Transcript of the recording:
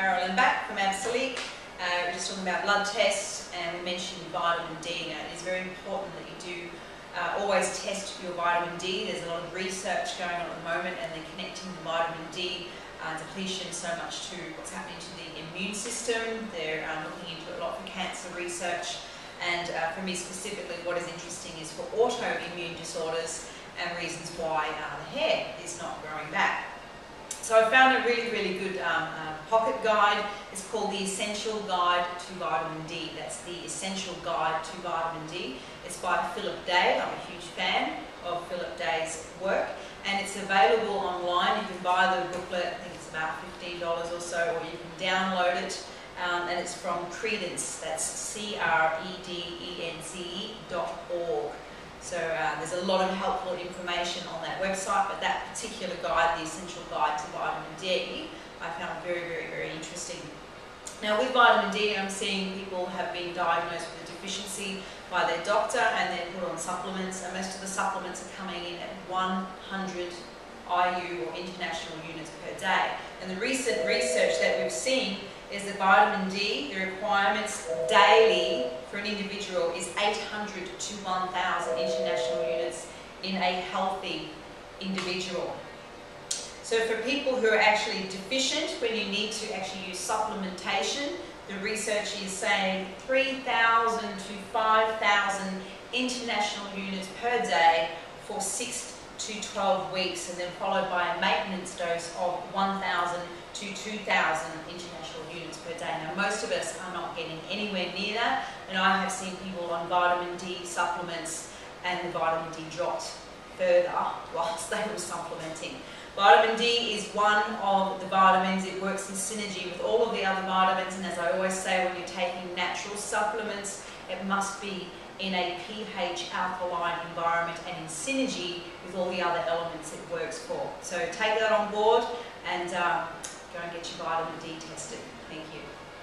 Carolyn back from Absolique. We were just talking about blood tests, and we mentioned vitamin D. Now, it is very important that you do always test your vitamin D. There's a lot of research going on at the moment, and they're connecting the vitamin D depletion so much to what's happening to the immune system. They're looking into a lot for cancer research, and for me specifically, what is interesting is for autoimmune disorders and reasons why the hair is not growing back. So I found a really, really good pocket guide. It's called The Essential Guide to Vitamin D. That's The Essential Guide to Vitamin D. It's by Philip Day. I'm a huge fan of Philip Day's work, and it's available online. You can buy the booklet, I think it's about $15 or so, or you can download it, and it's from Credence. That's CREDENCE.org. So there's a lot of helpful information on that website, but that particular guide, The Essential Guide to Vitamin D, I found very, very, very interesting. Now, with vitamin D, I'm seeing people have been diagnosed with a deficiency by their doctor, and they're put on supplements, and most of the supplements are coming in at 100 IU or international units per day. And the recent research that we've seen is that vitamin D, the requirements daily for an individual is 800 to 1,000 international units in a healthy individual. So for people who are actually deficient, when you need to actually use supplementation, the research is saying 3,000 to 5,000 international units per day for 6 to 12 weeks, and then followed by a maintenance dose of 1,000 to 2,000 international units per day. Now, most of us are not getting anywhere near that, and I have seen people on vitamin D supplements and the vitamin D dropped further whilst they were supplementing. Vitamin D is one of the vitamins. It works in synergy with all of the other vitamins, and as I always say, when you're taking natural supplements, it must be in a pH alkaline environment and in synergy with all the other elements it works for. So take that on board, and go and get your vitamin D tested. Thank you.